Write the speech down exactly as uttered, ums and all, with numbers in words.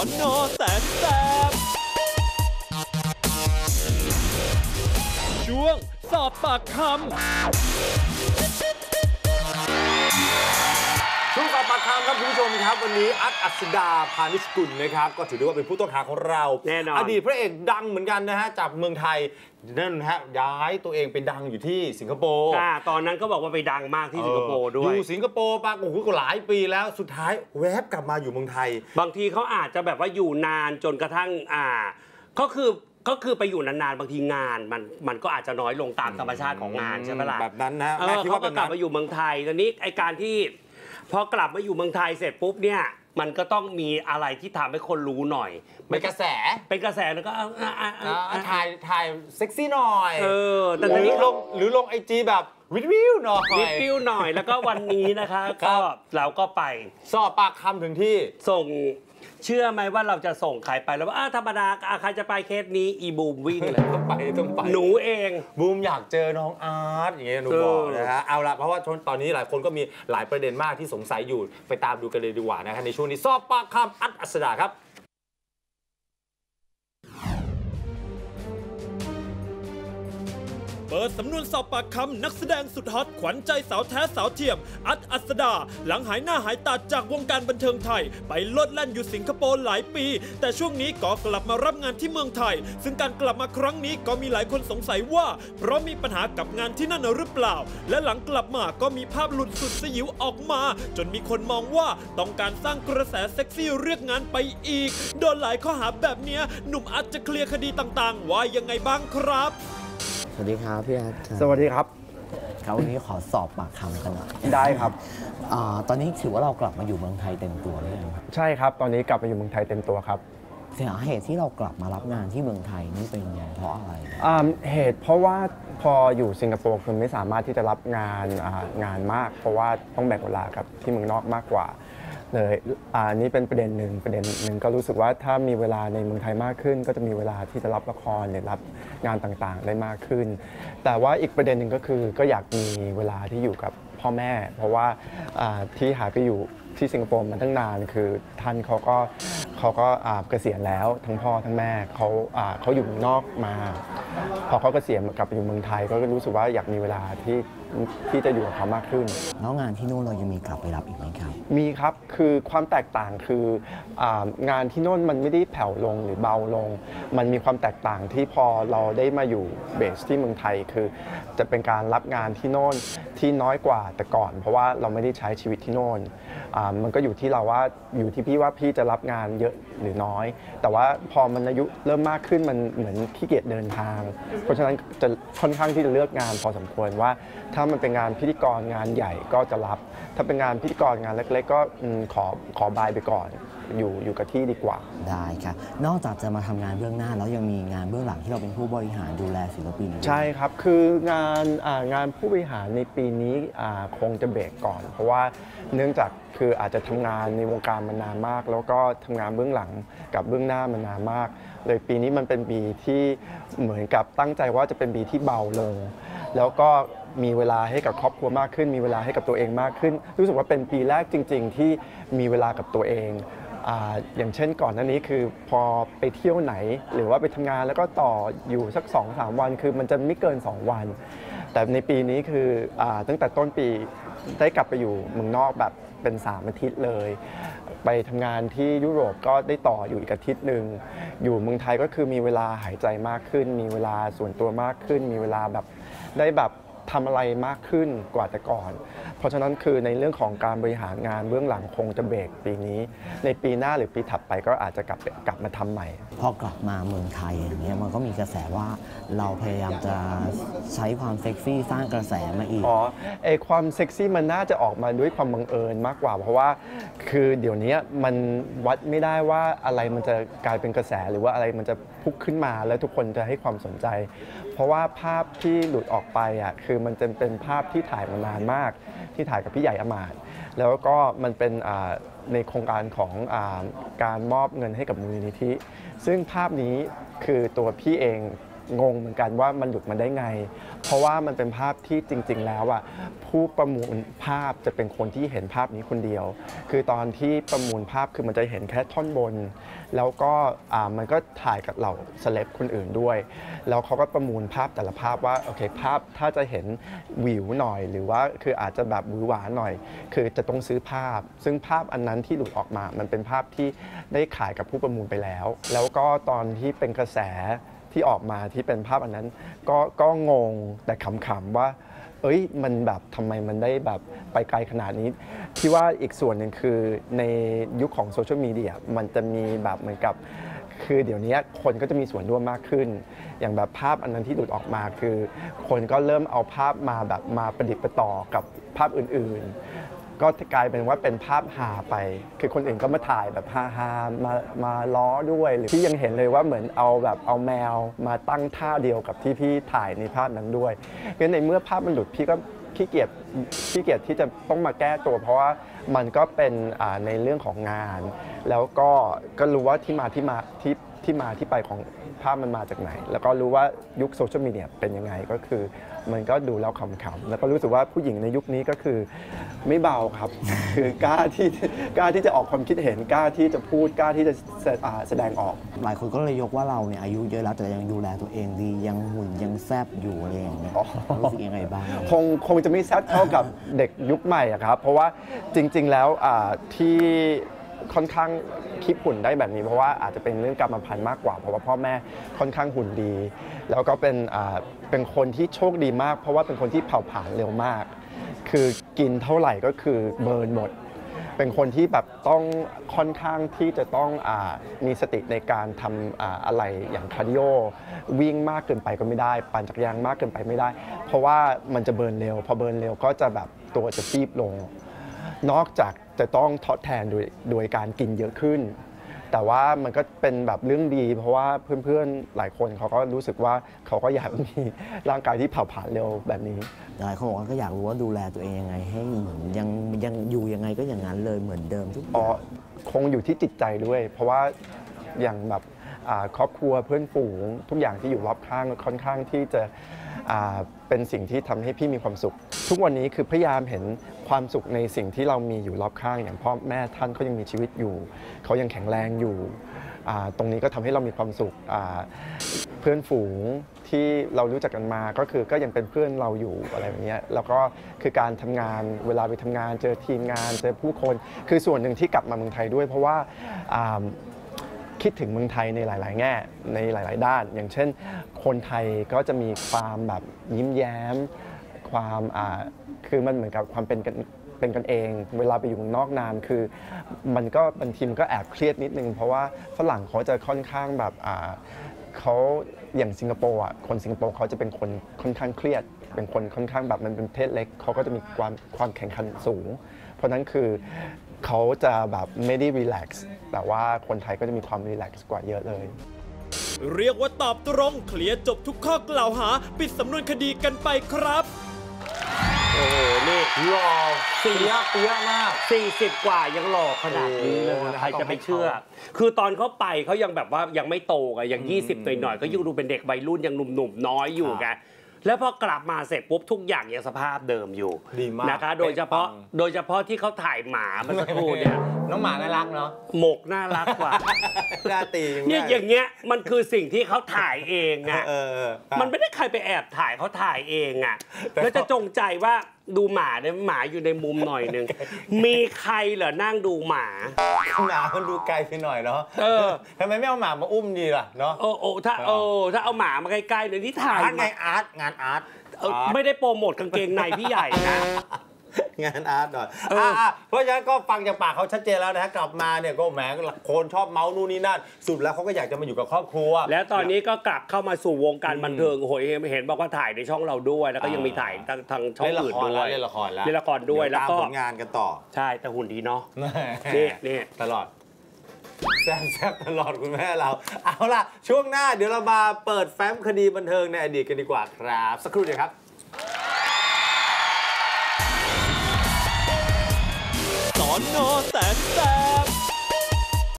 อนนอแสนแสบช่วงสอบปากคำช่วงสอบปากคำครับคุณผู้ชมครับวันนี้อัดอัศดาพานิชกุลนะครับก็ถือได้ว่าเป็นผู้ต้องหาของเราแน่นอนอดีตพระเอกดังเหมือนกันนะฮะจากเมืองไทยนั่นฮะย้ายตัวเองไปดังอยู่ที่สิงคโปร์ตอนนั้นก็บอกว่าไปดังมากที่สิงคโปร์ด้วยอยู่สิงคโปร์ปากโอ้โหก็หลายปีแล้วสุดท้ายแวบกลับมาอยู่เมืองไทยบางทีเขาอาจจะแบบว่าอยู่นานจนกระทั่งอ่าก็คือก็คือไปอยู่นานๆบางทีงานมันมันก็อาจจะน้อยลงตามธรรมชาติของงานใช่ไหมล่ะแบบนั้นนะแม่คิดว่าก็กลับมาอยู่เมืองไทยตอนนี้ไอการที่พอกลับมาอยู่เมืองไทยเสร็จปุ๊บเนี่ยมันก็ต้องมีอะไรที่ทำให้คนรู้หน่อยเป็นกระแสเป็นกระแสแล้วก็ถ่ายถ่ายเซ็กซี่หน่อยเออแต่หรือลงหรือลงไอจีแบบวิวิวหน่อยวิวิวหน่อยแล้วก็วันนี้นะคะก็เราก็ไปสอบปากคำถึงที่ส่งเชื่อไหมว่าเราจะส่งใครไปแล้วว่าธรรมดาใครจะไปเคสนี้อีบูมวิ่งเลยต้องไปต้องไปหนูเองบูมอยากเจอน้องอาร์ตอย่างเงี้ยหนูบอกนะฮะเอาละเพราะว่าตอนนี้หลายคนก็มีหลายประเด็นมากที่สงสัยอยู่ไปตามดูกันเลยดีกว่านะครับในช่วงนี้สอบปากคำอัดอัศดาครับเปิดสำนวนสอบปากคำนักแสดงสุดฮอตขวัญใจสาวแท้สาวเทียมอัดอัศดาหลังหายหน้าหายตาจากวงการบันเทิงไทยไปโลดแล่นอยู่สิงคโปร์หลายปีแต่ช่วงนี้ก็กลับมารับงานที่เมืองไทยซึ่งการกลับมาครั้งนี้ก็มีหลายคนสงสัยว่าเพราะมีปัญหากับงานที่นั่นหรือเปล่าและหลังกลับมาก็มีภาพหลุดสุดสยิวออกมาจนมีคนมองว่าต้องการสร้างกระแสเซ็กซี่เรียกงานไปอีกโดนหลายข้อหาแบบเนี้ยหนุ่มอัดจะเคลียร์คดีต่างๆว่ายังไงบ้างครับสวัสดีครับพี่อาร์ตสวัสดีครับครับวันนี้ขอสอบปากคำกันหน่อยได้ครับตอนนี้ถือว่าเรากลับมาอยู่เมืองไทยเต็มตัวหรือยังครับใช่ครับตอนนี้กลับมาอยู่เมืองไทยเต็มตัวครับสาเหตุที่เรากลับมารับงานที่เมืองไทยนี่เป็นยังไงเพราะอะไรเหตุเพราะว่าพออยู่สิงคโปร์คือไม่สามารถที่จะรับงานงานมากเพราะว่าต้องแบ่งเวลากับที่เมืองนอกมากกว่าเลยอ่านี่เป็นประเด็นหนึ่งประเด็นหนึ่งก็รู้สึกว่าถ้ามีเวลาในเมืองไทยมากขึ้นก็จะมีเวลาที่จะรับละครหรือรับงานต่างๆได้มากขึ้นแต่ว่าอีกประเด็นหนึ่งก็คือก็อยากมีเวลาที่อยู่กับพ่อแม่เพราะว่าอ่าที่หายไปอยู่ที่สิงคโปร์มาตั้งนานคือท่านเขาก็เขาก็เกษียณแล้วทั้งพ่อทั้งแม่เขาเขาอยู่เมืองนอกมาพอเขาเกษียณกลับไปอยู่เมืองไทยก็รู้สึกว่าอยากมีเวลาที่ที่จะอยู่กับเขามากขึ้นแล้วงานที่โน่นเรายังมีกลับไปรับอีกไหมครับมีครับคือความแตกต่างคืองานที่โน่นมันไม่ได้แผ่วลงหรือเบาลงมันมีความแตกต่างที่พอเราได้มาอยู่เบสที่เมืองไทยคือจะเป็นการรับงานที่โน่นที่น้อยกว่าแต่ก่อนเพราะว่าเราไม่ได้ใช้ชีวิตที่โน่นมันก็อยู่ที่เราว่าอยู่ที่พี่ว่าพี่จะรับงานเยอะหรือน้อยแต่ว่าพอมันอายุเริ่มมากขึ้นมันเหมือนขี้เกียจเดินทางเพราะฉะนั้นจะค่อนข้างที่จะเลือกงานพอสมควรว่าถ้ามันเป็นงานพิธีกรงานใหญ่ก็จะรับถ้าเป็นงานพิธีกรงานเล็กๆก็ขอขอบายไปก่อนอยู่อยู่กับที่ดีกว่าได้ค่ะนอกจากจะมาทำงานเบื้องหน้าแล้วยังมีงานเบื้องหลังที่เราเป็นผู้บริหารดูแลศิลปินใช่ครับคืองานงานผู้บริหารในปีนี้คงจะเบรกก่อนเพราะว่าเนื่องจากคืออาจจะทำงานในวงการมานานมากแล้วก็ทำงานเบื้องหลังกับเบื้องหน้ามานานมากเลยปีนี้มันเป็นปีที่เหมือนกับตั้งใจว่าจะเป็นปีที่เบาลงแล้วก็มีเวลาให้กับครอบครัวมากขึ้นมีเวลาให้กับตัวเองมากขึ้นรู้สึกว่าเป็นปีแรกจริงๆที่มีเวลากับตัวเองอย่างเช่นก่อนหน้านี้คือพอไปเที่ยวไหนหรือว่าไปทำงานแล้วก็ต่ออยู่สัก สองถึงสาม วันคือมันจะไม่เกินสองวันแต่ในปีนี้คือตั้งแต่ต้นปีได้กลับไปอยู่เมืองนอกแบบเป็นสามอาทิตย์เลยไปทำงานที่ยุโรปก็ได้ต่ออยู่อีกอาทิตย์หนึ่งอยู่เมืองไทยก็คือมีเวลาหายใจมากขึ้นมีเวลาส่วนตัวมากขึ้นมีเวลาแบบได้แบบทำอะไรมากขึ้นกว่าแต่ก่อนเพราะฉะนั้นคือในเรื่องของการบริหารงานเบื้องหลังคงจะเบรกปีนี้ในปีหน้าหรือปีถัดไปก็อาจจะกลับกลับมาทำใหม่พอกลับมาเมืองไทยอย่างเงี้ยมันก็มีกระแสว่าเราพยายามจะใช้ความเซ็กซี่สร้างกระแสมาอีกอ๋อไอความเซ็กซี่มันน่าจะออกมาด้วยความบังเอิญมากกว่าเพราะว่าคือเดี๋ยวนี้มันวัดไม่ได้ว่าอะไรมันจะกลายเป็นกระแสหรือว่าอะไรมันจะพุ่งขึ้นมาแล้วทุกคนจะให้ความสนใจเพราะว่าภาพที่หลุดออกไปอ่ะคือมันจะเป็นภาพที่ถ่ายมานานมากที่ถ่ายกับพี่ใหญ่อมาตย์แล้วก็มันเป็นในโครงการของการมอบเงินให้กับมูลนิธิซึ่งภาพนี้คือตัวพี่เอง งงเหมือนกันว่ามันหลุดมาได้ไงเพราะว่ามันเป็นภาพที่จริงๆแล้วอ่ะผู้ประมูลภาพจะเป็นคนที่เห็นภาพนี้คนเดียวคือตอนที่ประมูลภาพคือมันจะเห็นแค่ท่อนบนแล้วก็มันก็ถ่ายกับเหล่าเซเลบคนอื่นด้วยแล้วเขาก็ประมูลภาพแต่ละภาพว่าโอเคภาพถ้าจะเห็นวิวหน่อยหรือว่าคืออาจจะแบบหวือหวาหน่อยคือจะต้องซื้อภาพซึ่งภาพอันนั้นที่หลุดออกมามันเป็นภาพที่ได้ขายกับผู้ประมูลไปแล้วแล้วก็ตอนที่เป็นกระแสที่ออกมาที่เป็นภาพอันนั้นก็ก็งงแต่ขำๆว่าเอ้ยมันแบบทำไมมันได้แบบไปไกลขนาดนี้ที่ว่าอีกส่วนหนึ่งคือในยุคของโซเชียลมีเดียมันจะมีแบบเหมือนกับคือเดี๋ยวนี้คนก็จะมีส่วนร่วมมากขึ้นอย่างแบบภาพอันนั้นที่หลุดออกมาคือคนก็เริ่มเอาภาพมาแบบมาประดิษฐ์ประต่อกับภาพอื่นๆก็กลายเป็นว่าเป็นภาพหาไปคือคนอื่นก็มาถ่ายแบบฮาฮามามาล้อด้วยหรือที่ยังเห็นเลยว่าเหมือนเอาแบบเอาแมวมาตั้งท่าเดียวกับที่พี่ถ่ายในภาพนั้นด้วยเพราะในเมื่อภาพมันหลุดพี่ก็ขี้เกียจขี้เกียจที่จะต้องมาแก้ตัวเพราะว่ามันก็เป็นในเรื่องของงานแล้วก็ก็รู้ว่าที่มาที่มาที่ที่มาที่ไปของภาพมันมาจากไหนแล้วก็รู้ว่ายุคโซเชียลมีเดียเป็นยังไงก็คือมันก็ดูแล้วขำๆแล้วก็รู้สึกว่าผู้หญิงในยุคนี้ก็คือไม่เบาครับ คือกล้าที่กล้าที่จะออกความคิดเห็นกล้าที่จะพูดกล้าที่จะแสดงออกหลายคนก็เลยยกว่าเราเนี่ยอายุเยอะแล้วแต่ยังดูแลตัวเองดียังหุ่นยังแซบอยู่อะไรอย่างเงี้ยรู้สึกยังไงบ้างคงคงจะไม่แซบเท่ากับ เด็กยุคใหม่อะครับเพราะว่าจริงๆแล้วที่ค่อนข้างคิดหุ่นได้แบบนี้เพราะว่าอาจจะเป็นเรื่องกรรมพันธุ์มากกว่าเพราะว่าพ่อแม่ค่อนข้างหุ่นดีแล้วก็เป็นเป็นคนที่โชคดีมากเพราะว่าเป็นคนที่เผาผลาญเร็วมากคือกินเท่าไหร่ก็คือเบิร์นหมดเป็นคนที่แบบต้องค่อนข้างที่จะต้องอ่ามีสติในการทำอ่าอะไรอย่างคาร์ดิโอวิ่งมากเกินไปก็ไม่ได้ปั่นจักรยานมากเกินไปไม่ได้เพราะว่ามันจะเบิร์นเร็วพอเบิร์นเร็วก็จะแบบตัวจะซีบลงนอกจากจะต้องทดแทนโดยโดยการกินเยอะขึ้นแต่ว่ามันก็เป็นแบบเรื่องดีเพราะว่าเพื่อนๆหลายคนเขาก็รู้สึกว่าเขาก็อยากมีร่างกายที่เผาผลาญเร็วแบบนี้หลายคนบอกว่าก็อยากรู้ว่าดูแลตัวเองยังไงให้ยังยังอยู่ยังไงก็อย่างนั้นเลยเหมือนเดิมทุกอ๋อคงอยู่ที่จิตใจด้วยเพราะว่าอย่างแบบครอบครัวเพื่อนฝูงทุกอย่างที่อยู่รอบข้างค่อนข้างที่จะเป็นสิ่งที่ทำให้พี่มีความสุขทุกวันนี้คือพยายามเห็นความสุขในสิ่งที่เรามีอยู่รอบข้างอย่างพ่อแม่ท่านเขายังมีชีวิตอยู่เขายังแข็งแรงอยู่ตรงนี้ก็ทำให้เรามีความสุขเพื่อนฝูงที่เรารู้จักกันมาก็คือก็ยังเป็นเพื่อนเราอยู่อะไรแบบนี้แล้วก็คือการทำงานเวลาไปทำงานเจอทีมงานเจอผู้คนคือส่วนหนึ่งที่กลับมาเมืองไทยด้วยเพราะว่าคิดถึงเมืองไทยในหลายๆแง่ในหลายๆด้านอย่างเช่นคนไทยก็จะมีความแบบยิ้มแย้มความคือมันเหมือนกับความเป็นกันเป็นกันเองเวลาไปอยู่เมืองนอกนานคือมันก็บางทีมันก็แอบเครียดนิดนึงเพราะว่าฝรั่งเขาจะค่อนข้างแบบเขาอย่างสิงคโปร์อ่ะคนสิงคโปร์เขาจะเป็นคนค่อนข้างเครียดเป็นคนค่อนข้างแบบมันเป็นประเทศเล็กเขาก็จะมีความความแข่งขันสูงเพราะนั้นคือเขาจะแบบไม่ได้รีแลกซ์แต่ว่าคนไทยก็จะมีความรีแลกซ์กว่าเยอะเลยเรียกว่าตอบตรงเคลียร์จบทุกข้อกล่าวหาปิดสำนวนคดีกันไปครับโอ้โหนี่หล่อเสียเยอะมากสี่สิบกว่ายังหล่อขนาดนี้เลยใครจะไปเชื่อคือตอนเขาไปเขายังแบบว่ายังไม่โตไงยังยี่สิบตัวหน่อยก็ยังดูเป็นเด็กวัยรุ่นยังหนุ่มๆน้อยอยู่ไงแล้วพอกลับมาเสร็จปุ๊บทุกอย่างยังสภาพเดิมอยู่นะคะโดยเฉพาะโดยเฉพาะที่เขาถ่ายหมาเมื่อสักครู่เนี่ยน้องหมาน่ารักเนาะหมกน่ารักกว่าหน้าตีเนี่ยอย่างเงี้ยมันคือสิ่งที่เขาถ่ายเองอ่ะมันไม่ได้ใครไปแอบถ่ายเขาถ่ายเองอ่ะแล้วจะจงใจว่าดูหมาเนี่ยหมาอยู่ในมุมหน่อยนึงมีใครเหรอนั่งดูหมาหมามันดูไกลไปหน่อยเนาะเออทำไมไม่เอาหมามาอุ้มดีล่ะเนาะโอ้โอ้ถ้าเออถ้าเอาหมามาใกล้ๆเลยที่ถ่ายงานอาร์ตงานอาร์ตไม่ได้โปรโมทกางเกงในพี่ใหญ่นะงานอาร์ตหน่อยเพราะฉะนั้นก็ฟังจากปากเขาชัดเจนแล้วนะฮะกลับมาเนี่ยก็แหมคนชอบเมาส์นู่นนี่นั่นสุดแล้วเขาก็อยากจะมาอยู่กับครอบครัวแล้วตอนนี้ก็กลับเข้ามาสู่วงการบันเทิงโหยเห็นบอกว่าถ่ายในช่องเราด้วยแล้วก็ยังมีถ่ายทางช่องอื่นด้วยเล่นละครแล้วเล่นละครด้วยแล้วก็ตามผลงานกันต่อใช่แต่หุ่นดีเนาะนี่นี่ตลอดแซ่บๆตลอดคุณแม่เราเอาล่ะช่วงหน้าเดี๋ยวเรามาเปิดแฟ้มคดีบันเทิงในอดีตกันดีกว่าครับสักครู่เดียวครับนอนแต่แต่